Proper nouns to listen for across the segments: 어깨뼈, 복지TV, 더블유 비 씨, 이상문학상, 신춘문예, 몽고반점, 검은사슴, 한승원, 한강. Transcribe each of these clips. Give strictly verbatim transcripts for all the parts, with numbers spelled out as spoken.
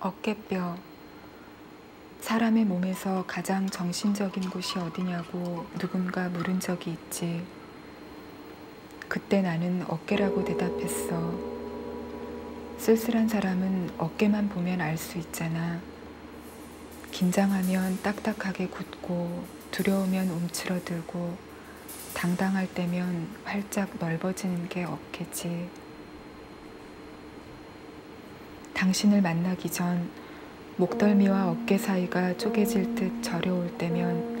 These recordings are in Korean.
어깨뼈. 사람의 몸에서 가장 정신적인 곳이 어디냐고 누군가 물은 적이 있지. 그때 나는 어깨라고 대답했어. 쓸쓸한 사람은 어깨만 보면 알 수 있잖아. 긴장하면 딱딱하게 굳고, 두려우면 움츠러들고, 당당할 때면 활짝 넓어지는 게 어깨지. 당신을 만나기 전 목덜미와 어깨 사이가 쪼개질 듯 저려올 때면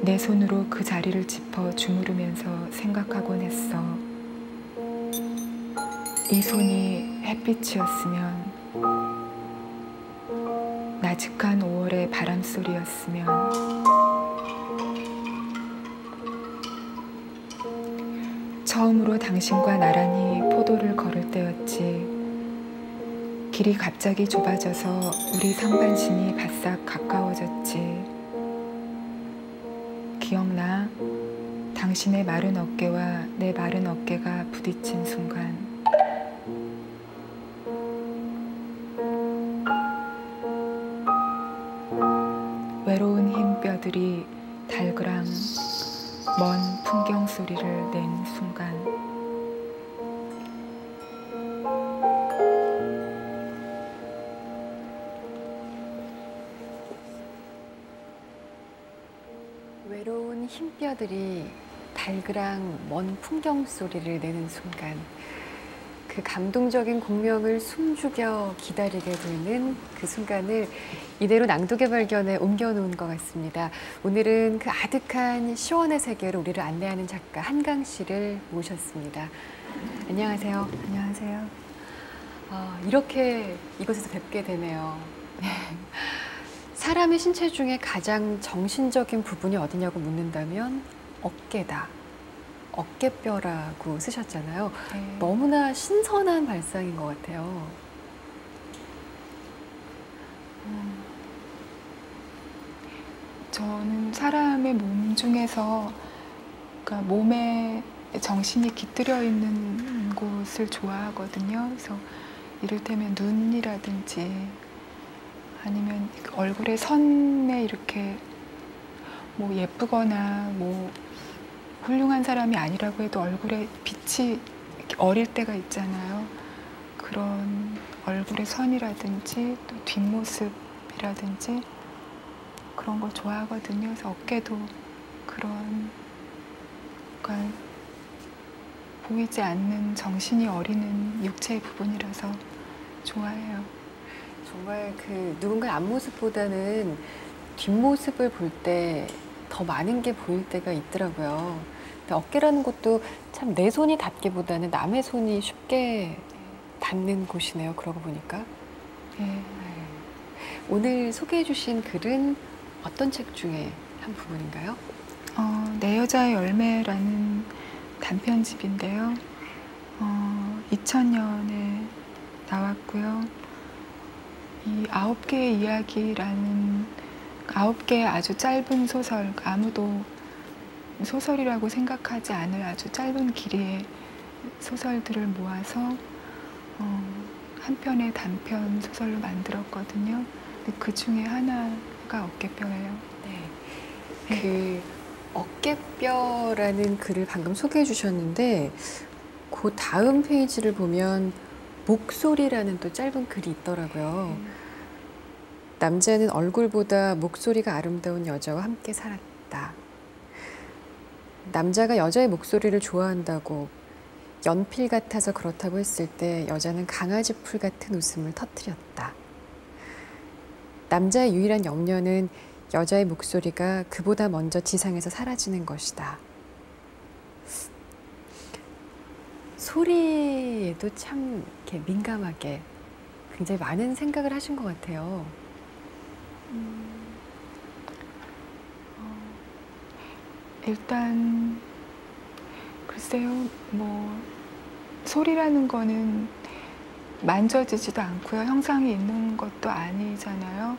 내 손으로 그 자리를 짚어 주무르면서 생각하곤 했어. 이 손이 햇빛이었으면, 나직한 오월의 바람소리였으면, 처음으로 당신과 나란히 포도를 걸을 때였지. 길이 갑자기 좁아져서 우리 상반신이 바싹 가까워졌지. 기억나? 당신의 마른 어깨와 내 마른 어깨가 부딪힌 순간. 외로운 흰 뼈들이 달그랑 먼 풍경 소리를 낸 순간. 외로운 흰뼈들이 달그랑 먼 풍경 소리를 내는 순간, 그 감동적인 공명을 숨죽여 기다리게 되는 그 순간을 이대로 낭독의 발견에 옮겨놓은 것 같습니다. 오늘은 그 아득한 시원의 세계로 우리를 안내하는 작가 한강 씨를 모셨습니다. 안녕하세요. 안녕하세요. 어, 이렇게 이곳에서 뵙게 되네요. 사람의 신체 중에 가장 정신적인 부분이 어디냐고 묻는다면 어깨다, 어깨뼈라고 쓰셨잖아요. 네. 너무나 신선한 발상인 것 같아요. 음, 저는 사람의 몸 중에서, 그러니까 몸에 정신이 깃들여 있는 곳을 좋아하거든요. 그래서 이를테면 눈이라든지, 아니면 얼굴의 선에 이렇게 뭐 예쁘거나 뭐 훌륭한 사람이 아니라고 해도 얼굴에 빛이 어릴 때가 있잖아요. 그런 얼굴의 선이라든지 또 뒷모습이라든지 그런 걸 좋아하거든요. 그래서 어깨도 그런, 그러니까 보이지 않는 정신이 어리는 육체의 부분이라서 좋아해요. 정말 그 누군가의 앞모습보다는 뒷모습을 볼 때 더 많은 게 보일 때가 있더라고요. 근데 어깨라는 것도 참 내 손이 닿기보다는 남의 손이 쉽게 닿는 곳이네요, 그러고 보니까. 네. 오늘 소개해 주신 글은 어떤 책 중에 한 부분인가요? 어, 내 여자의 열매라는 단편집인데요. 어, 이천 년에 나왔고요. 이 아홉 개의 이야기라는, 아홉 개의 아주 짧은 소설, 아무도 소설이라고 생각하지 않을 아주 짧은 길이의 소설들을 모아서 어, 한 편의 단편 소설로 만들었거든요. 근데 그 중에 하나가 어깨뼈예요. 네. 그 어깨뼈라는 글을 방금 소개해 주셨는데, 그 다음 페이지를 보면 목소리라는 또 짧은 글이 있더라고요. 음. 남자는 얼굴보다 목소리가 아름다운 여자와 함께 살았다. 남자가 여자의 목소리를 좋아한다고, 연필 같아서 그렇다고 했을 때 여자는 강아지 풀 같은 웃음을 터뜨렸다. 남자의 유일한 염려는 여자의 목소리가 그보다 먼저 지상에서 사라지는 것이다. 소리에도 참 이렇게 민감하게 굉장히 많은 생각을 하신 것 같아요. 음, 어, 일단 글쎄요, 뭐 소리라는 거는 만져지지도 않고요, 형상이 있는 것도 아니잖아요.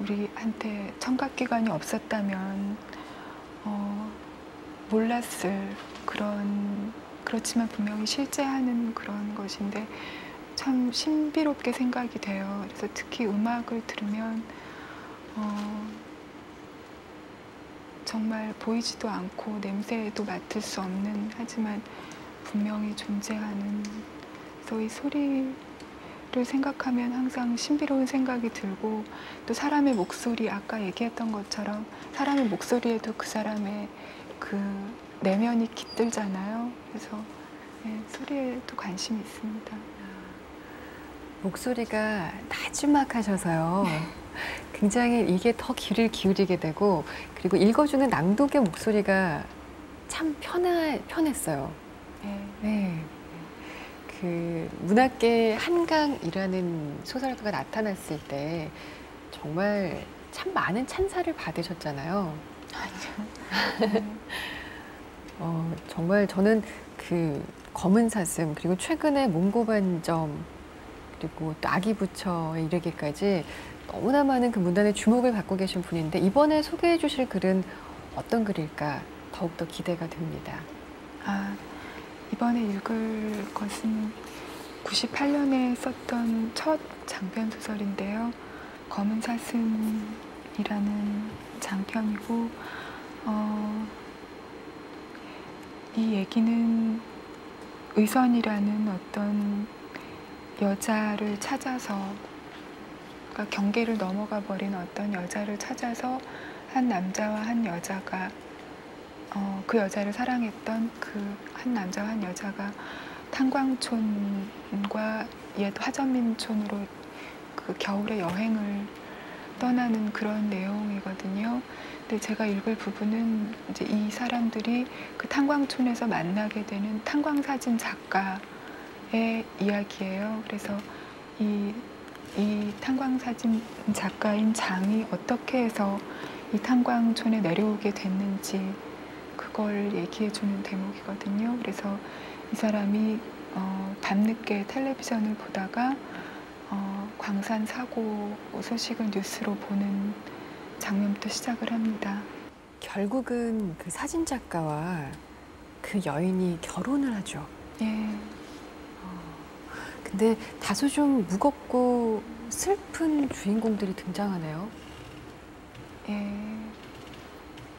우리한테 청각기관이 없었다면 어, 몰랐을 그런. 그렇지만 분명히 실제하는 그런 것인데, 참 신비롭게 생각이 돼요. 그래서 특히 음악을 들으면 어, 정말 보이지도 않고 냄새도 맡을 수 없는, 하지만 분명히 존재하는, 그래서 이 소리를 생각하면 항상 신비로운 생각이 들고, 또 사람의 목소리, 아까 얘기했던 것처럼 사람의 목소리에도 그 사람의 그 내면이 깃들잖아요. 그래서 네, 소리에도 관심이 있습니다. 목소리가 나지막하셔서요. 굉장히 이게 더 귀를 기울이게 되고, 그리고 읽어주는 낭독의 목소리가 참 편하, 편했어요. 네. 네. 그 문학계의 한강이라는 소설가가 나타났을 때 정말 참 많은 찬사를 받으셨잖아요. 아니요. 어, 정말 저는 그 검은사슴, 그리고 최근에 몽고반점, 그리고 또 아기부처에 이르기까지 너무나 많은 그 문단의 주목을 받고 계신 분인데, 이번에 소개해 주실 글은 어떤 글일까 더욱더 기대가 됩니다. 아, 이번에 읽을 것은 구십팔 년에 썼던 첫 장편 소설인데요. 검은사슴이라는 장편이고, 어, 이 얘기는 의선이라는 어떤 여자를 찾아서, 그러니까 경계를 넘어가 버린 어떤 여자를 찾아서 한 남자와 한 여자가, 어, 그 여자를 사랑했던 그 한 남자와 한 여자가 탄광촌과 옛 화전민촌으로 그 겨울의 여행을 떠나는 그런 내용이거든요. 근데 제가 읽을 부분은 이제 이 사람들이 그 탄광촌에서 만나게 되는 탄광사진 작가의 이야기예요. 그래서 이, 이 탄광사진 작가인 장이 어떻게 해서 이 탄광촌에 내려오게 됐는지 그걸 얘기해주는 대목이거든요. 그래서 이 사람이 어, 밤늦게 텔레비전을 보다가 어, 광산 사고 소식을 뉴스로 보는 장면부터 시작을 합니다. 결국은 그 사진 작가와 그 여인이 결혼을 하죠. 예. 어, 근데 다소 좀 무겁고 슬픈 주인공들이 등장하네요. 예.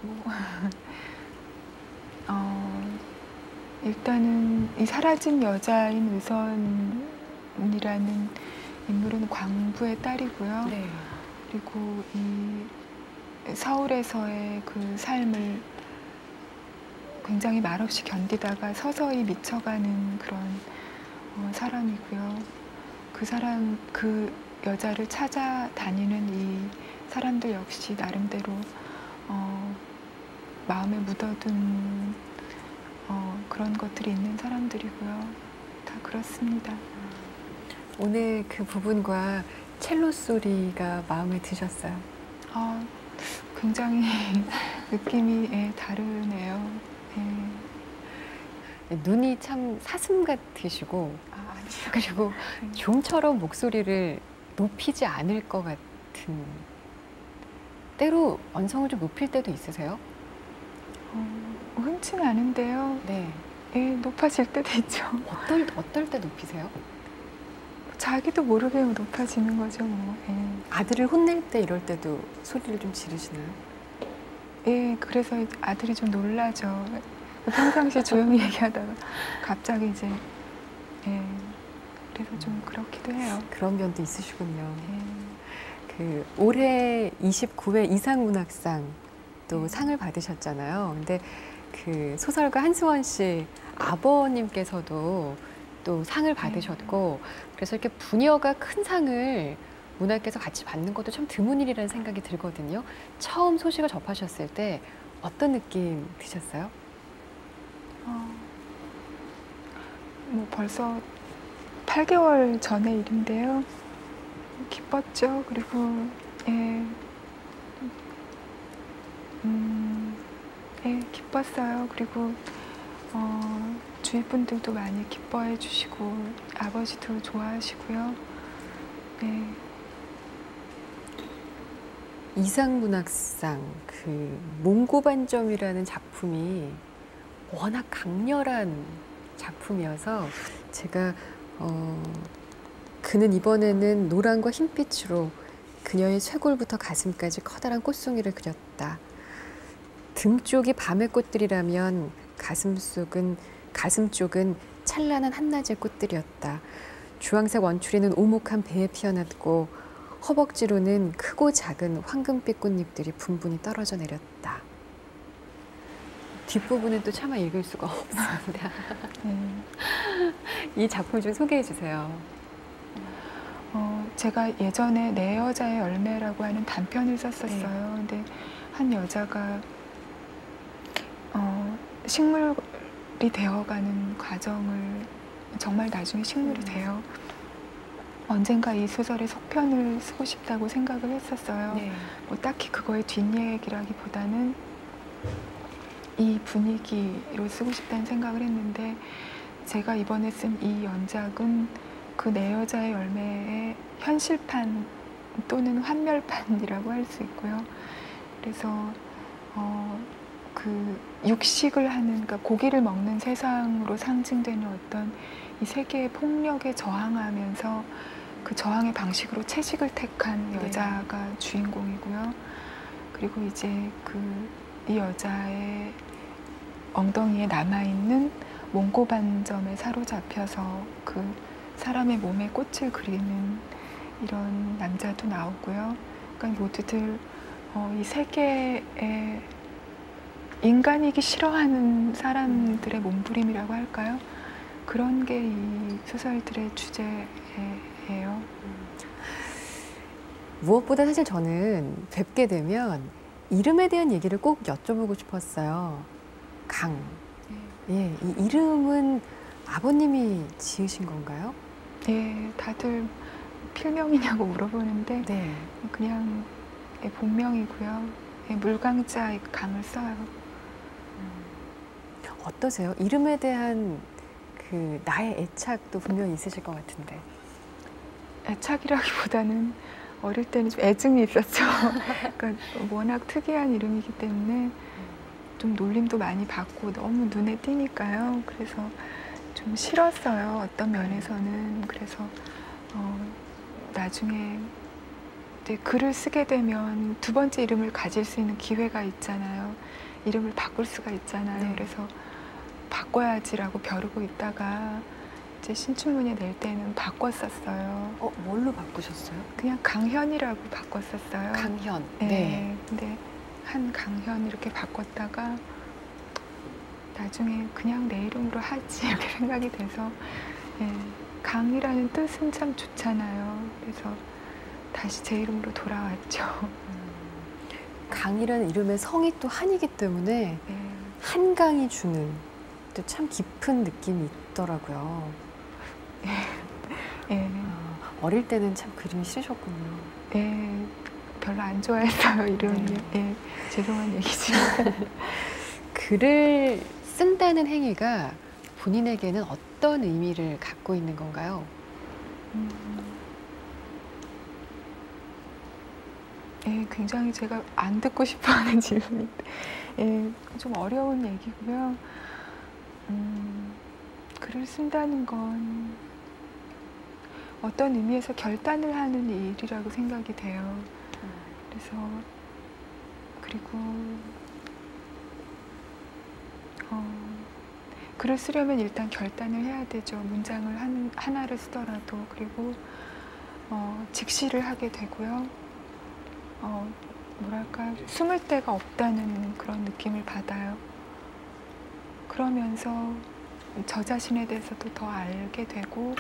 뭐. 어, 일단은 이 사라진 여자인 의선이라는 인물은 광부의 딸이고요. 네. 그리고 이 서울에서의 그 삶을 굉장히 말없이 견디다가 서서히 미쳐가는 그런 어, 사람이고요. 그 사람, 그 여자를 찾아다니는 이 사람들 역시 나름대로 어, 마음에 묻어둔 어, 그런 것들이 있는 사람들이고요. 다 그렇습니다. 오늘 그 부분과 첼로 소리가 마음에 드셨어요? 어, 굉장히 느낌이 예, 다르네요. 예. 눈이 참 사슴 같으시고, 아, 아니요. 그리고 좀처럼 목소리를 높이지 않을 것 같은, 때로 언성을 좀 높일 때도 있으세요? 어, 흔치는 않은데요. 네. 예, 높아질 때도 있죠. 어떨, 어떨 때 높이세요? 자기도 모르게 높아지는 거죠, 뭐. 예. 아들을 혼낼 때, 이럴 때도 소리를 좀 지르시나요? 예, 그래서 아들이 좀 놀라죠. 평상시에 조용히 얘기하다가 갑자기 이제, 예, 그래서 좀 그렇기도 해요. 그런 면도 있으시군요. 예. 그 올해 이십구 회 이상문학상 또 상을 받으셨잖아요. 근데 그 소설가 한승원 씨 아버님께서도 또 상을 받으셨고, 그래서 이렇게 부녀가 큰 상을 문학계에서 같이 받는 것도 참 드문 일이라는 생각이 들거든요. 처음 소식을 접하셨을 때 어떤 느낌 드셨어요? 어, 뭐 벌써 팔 개월 전의 일인데요. 기뻤죠. 그리고 예, 음, 예, 기뻤어요. 그리고 어, 주위 분들도 많이 기뻐해 주시고 아버지도 좋아하시고요. 네. 이상문학상, 그 몽고반점이라는 작품이 워낙 강렬한 작품이어서 제가 어, 그는 이번에는 노란과 흰빛으로 그녀의 쇄골부터 가슴까지 커다란 꽃송이를 그렸다. 등 쪽이 밤의 꽃들이라면 가슴 속은, 가슴 쪽은 찬란한 한낮의 꽃들이었다. 주황색 원추리는 오목한 배에 피어났고 허벅지로는 크고 작은 황금빛 꽃잎들이 분분히 떨어져 내렸다. 뒷부분은 또 차마 읽을 수가 없습니다. 이 작품 좀 소개해 주세요. 어, 제가 예전에 내 여자의 열매라고 하는 단편을 썼었어요. 네. 근데 한 여자가 어, 식물이 되어가는 과정을 정말 나중에 식물이 음. 돼요. 언젠가 이 소설의 속편을 쓰고 싶다고 생각을 했었어요. 네. 뭐 딱히 그거의 뒷얘기라기보다는 이 분위기로 쓰고 싶다는 생각을 했는데, 제가 이번에 쓴 이 연작은 그 내 여자의 열매의 현실판 또는 환멸판이라고 할 수 있고요. 그래서 어, 그 육식을 하는, 그러니까 고기를 먹는 세상으로 상징되는 어떤 이 세계의 폭력에 저항하면서 그 저항의 방식으로 채식을 택한 여자가 네. 주인공이고요. 그리고 이제 그 이 여자의 엉덩이에 남아있는 몽고반점에 사로잡혀서 그 사람의 몸에 꽃을 그리는 이런 남자도 나오고요. 그러니까 모두들 어, 이 세계에 인간이기 싫어하는 사람들의 몸부림이라고 할까요? 그런 게 이 소설들의 주제예요. 무엇보다 사실 저는 뵙게 되면 이름에 대한 얘기를 꼭 여쭤보고 싶었어요. 강. 예, 이 이름은 아버님이 지으신 건가요? 예, 다들 필명이냐고 물어보는데 네. 그냥 예, 본명이고요. 예, 물강자 강을 써요. 음. 어떠세요? 이름에 대한 그 나의 애착도 분명히 있으실 것 같은데. 애착이라기보다는 어릴 때는 좀 애증이 있었죠. 그러니까 워낙 특이한 이름이기 때문에 좀 놀림도 많이 받고 너무 눈에 띄니까요. 그래서 좀 싫었어요. 어떤 면에서는. 그래서 어, 나중에 이제 글을 쓰게 되면 두 번째 이름을 가질 수 있는 기회가 있잖아요. 이름을 바꿀 수가 있잖아요. 네. 그래서 바꿔야지라고 벼르고 있다가 이제 신춘문예 낼 때는 바꿨었어요. 어, 뭘로 바꾸셨어요? 그냥 강현이라고 바꿨었어요. 강현. 네. 네. 근데 한강현 이렇게 바꿨다가 나중에 그냥 내 이름으로 하지 이렇게 생각이 돼서 네. 강이라는 뜻은 참 좋잖아요. 그래서 다시 제 이름으로 돌아왔죠. 음. 강이라는 이름의 성이 또 한이기 때문에 네. 한강이 주는 또 참 깊은 느낌이 있더라고요. 예. 예. 아, 어릴 때는 참 그림이 싫으셨군요. 예. 별로 안 좋아했어요, 이름이. 네. 예. 죄송한 얘기지만. 글을 쓴다는 행위가 본인에게는 어떤 의미를 갖고 있는 건가요? 음. 예, 굉장히 제가 안 듣고 싶어하는 질문인데 예, 좀 어려운 얘기고요. 음, 글을 쓴다는 건 어떤 의미에서 결단을 하는 일이라고 생각이 돼요. 음. 그래서 그리고 어, 글을 쓰려면 일단 결단을 해야 되죠. 문장을 한, 하나를 쓰더라도. 그리고 어, 직시를 하게 되고요. 어, 뭐랄까 숨을 데가 없다는 그런 느낌을 받아요. 그러면서 저 자신에 대해서도 더 알게 되고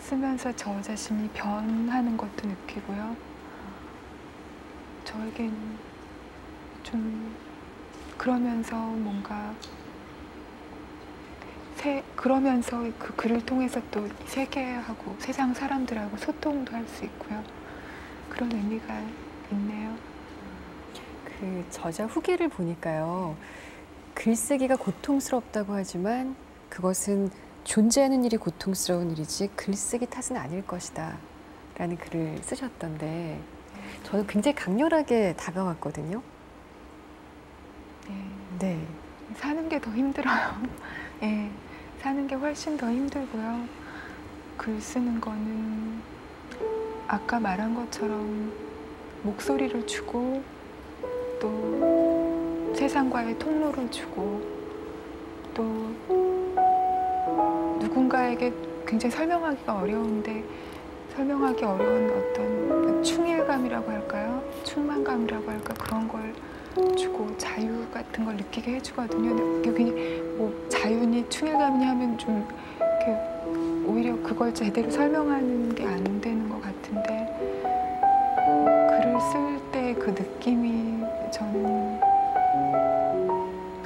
쓰면서 저 자신이 변하는 것도 느끼고요. 저에겐 좀 그러면서 뭔가 세, 그러면서 그 글을 통해서 또 세계하고 세상 사람들하고 소통도 할 수 있고요. 그런 의미가 있네요. 그 저자 후기를 보니까요. 글쓰기가 고통스럽다고 하지만 그것은 존재하는 일이 고통스러운 일이지 글쓰기 탓은 아닐 것이다 라는 글을 쓰셨던데 저는 굉장히 강렬하게 다가왔거든요. 네. 네. 사는 게 더 힘들어요. 네. 사는 게 훨씬 더 힘들고요. 글 쓰는 거는 아까 말한 것처럼 목소리를 주고 또 세상과의 통로를 주고 또 누군가에게 굉장히 설명하기가 어려운데 설명하기 어려운 어떤 충일감이라고 할까요? 충만감이라고 할까? 그런 걸 주고 자유 같은 걸 느끼게 해주거든요. 여기 뭐 자유니 충일감이냐 하면 좀 이렇게 오히려 그걸 제대로 설명하는 게 안 되는 것 같은데 글을 쓸 때 그 느낌이 저는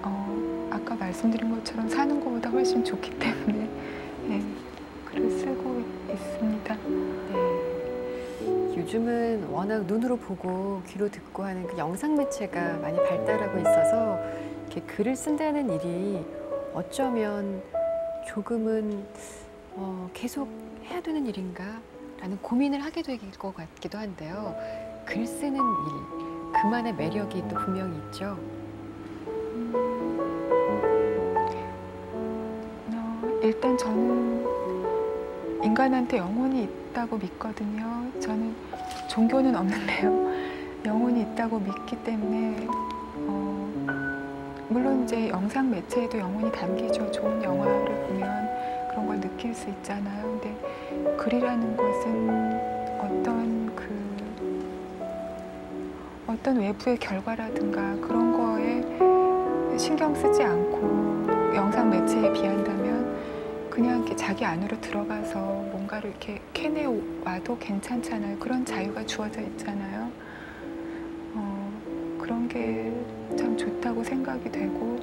어, 아까 말씀드린 것처럼 사는 것보다 훨씬 좋기 때문에 네, 글을 쓰고 있습니다. 네. 요즘은 워낙 눈으로 보고 귀로 듣고 하는 그 영상 매체가 많이 발달하고 있어서 이렇게 글을 쓴다는 일이 어쩌면 조금은 어, 계속 해야 되는 일인가? 라는 고민을 하게 될 것 같기도 한데요. 글 쓰는 일, 그만의 매력이 또 분명히 있죠. 어, 일단 저는 인간한테 영혼이 있다고 믿거든요. 저는 종교는 없는데요. 영혼이 있다고 믿기 때문에 어, 물론 이제 영상 매체에도 영혼이 담기죠. 좋은 영화를 보면 그런 걸 느낄 수 있잖아요. 근데 글이라는 것은 어떤 그 어떤 외부의 결과라든가 그런 거에 신경 쓰지 않고 영상 매체에 비한다면 그냥 이렇게 자기 안으로 들어가서 뭔가를 이렇게 캐내와도 괜찮잖아요. 그런 자유가 주어져 있잖아요. 어, 그런 게 참 좋다고 생각이 되고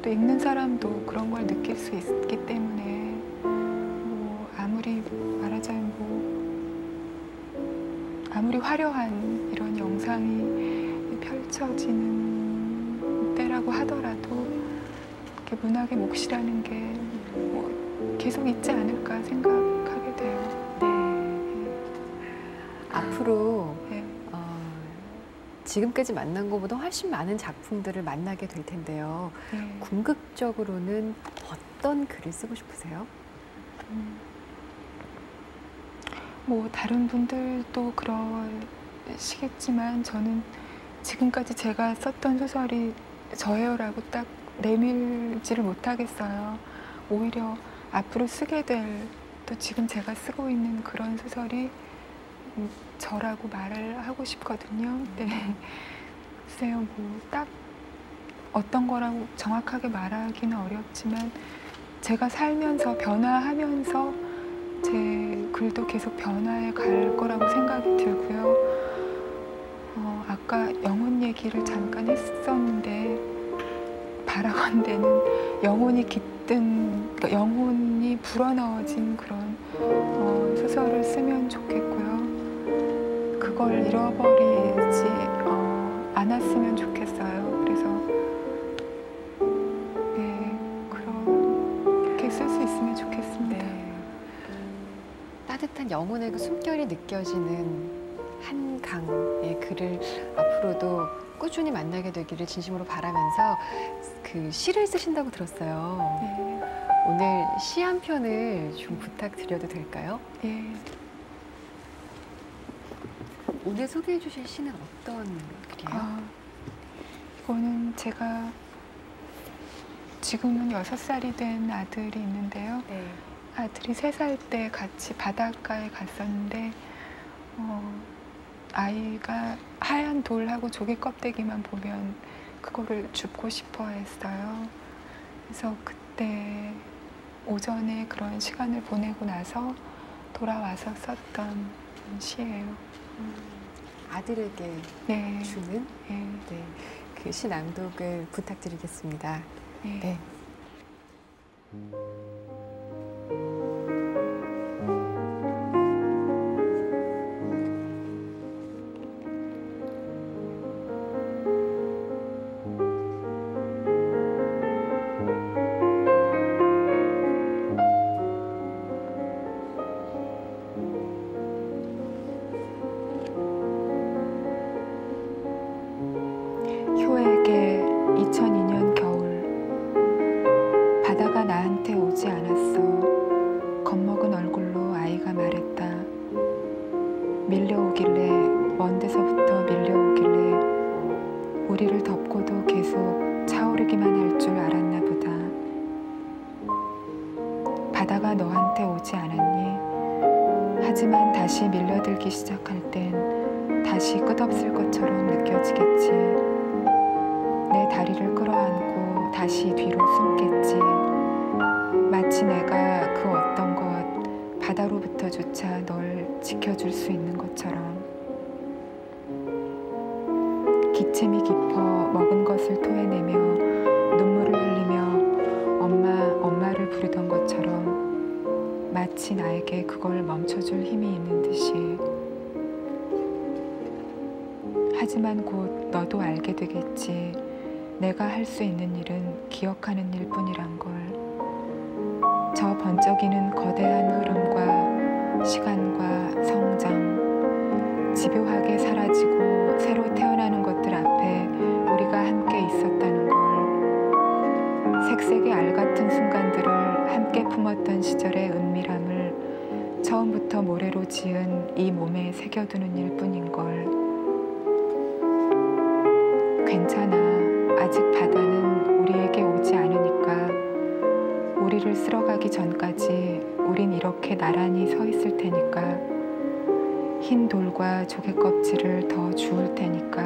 또 읽는 사람도 그런 걸 느낄 수 있기 때문에 아무리 말하자면 뭐 아무리 화려한 이런 영상이 펼쳐지는 때라고 하더라도 이렇게 문학의 몫이라는 게 뭐 계속 있지 않을까 생각하게 돼요. 네. 네. 앞으로 네. 어, 지금까지 만난 것보다 훨씬 많은 작품들을 만나게 될 텐데요. 네. 궁극적으로는 어떤 글을 쓰고 싶으세요? 음. 뭐 다른 분들도 그러시겠지만 저는 지금까지 제가 썼던 소설이 저예요라고 딱 내밀지를 못하겠어요. 오히려 앞으로 쓰게 될 또 지금 제가 쓰고 있는 그런 소설이 저라고 말을 하고 싶거든요. 네. 글쎄요, 뭐 딱 어떤 거라고 정확하게 말하기는 어렵지만 제가 살면서 변화하면서 제 글도 계속 변화해 갈 거라고 생각이 들고요. 어, 아까 영혼 얘기를 잠깐 했었는데 바라건대는 영혼이 깃든, 그러니까 영혼이 불어넣어진 그런 어, 소설을 쓰면 좋겠고요. 그걸 잃어버리지 어, 않았으면 좋겠어요. 그래서 네, 그렇게 쓸 수 있으면 좋겠습니다. 네. 따뜻한 영혼의 그 숨결이 느껴지는 한강의 글을 앞으로도 꾸준히 만나게 되기를 진심으로 바라면서 그 시를 쓰신다고 들었어요. 네. 오늘 시 한 편을 좀 부탁드려도 될까요? 네. 오늘 소개해 주실 시는 어떤 글이에요? 아, 이거는 제가 지금은 여섯 살이 된 아들이 있는데요. 네. 아들이 세 살 때 같이 바닷가에 갔었는데 어, 아이가 하얀 돌하고 조개 껍데기만 보면 그거를 줍고 싶어 했어요. 그래서 그때 오전에 그런 시간을 보내고 나서 돌아와서 썼던 시예요. 음, 아들에게 네. 주는 네. 네. 그 시 낭독을 부탁드리겠습니다. 네. 네. 이천이 년 겨울 바다가 너한테 오지 않았니? 하지만 다시 밀려들기 시작할 땐 다시 끝없을 것처럼 느껴지겠지. 내 다리를 끌어안고 다시 뒤로 숨겠지. 마치 내가 그 어떤 것, 바다로부터조차 널 지켜줄 수 있는 것처럼. 기침이 깊어 먹은 것을 토해내며 눈물을 흘리며 엄마, 엄마를 부르던 것처럼 마치 나에게 그걸 멈춰줄 힘이 있는 듯이. 하지만 곧 너도 알게 되겠지. 내가 할 수 있는 일은 기억하는 일뿐이란 걸. 저 번쩍이는 거대한 흐름과 시간과 성장, 집요하게 사라지고 새로 태어나는 것들 앞에 우리가 함께 있었다는 걸, 색색의 알 같은 순간들을 함께 품었던 시절의 은밀함을 처음부터 모래로 지은 이 몸에 새겨두는 일뿐인 걸. 괜찮아. 아직 바다는 우리에게 오지 않으니까. 우리를 쓸어가기 전까지 우린 이렇게 나란히 서 있을 테니까. 흰 돌과 조개껍질을 더 주울 테니까.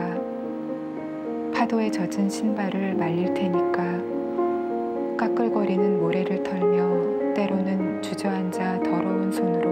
파도에 젖은 신발을 말릴 테니까. 까끌거리는 모래를 털며 때로는 주저앉아 더러운 손으로